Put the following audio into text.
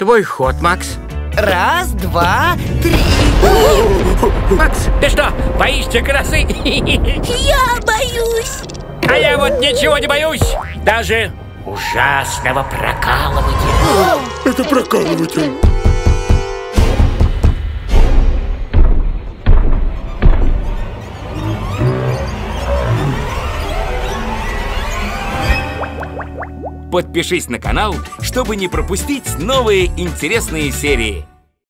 Твой ход, Макс. Раз, два, три. Макс, ты что, боишься красы? Я боюсь. А я вот ничего не боюсь. Даже ужасного прокалывателя. Это прокалыватель. Подпишись на канал, чтобы не пропустить новые интересные серии.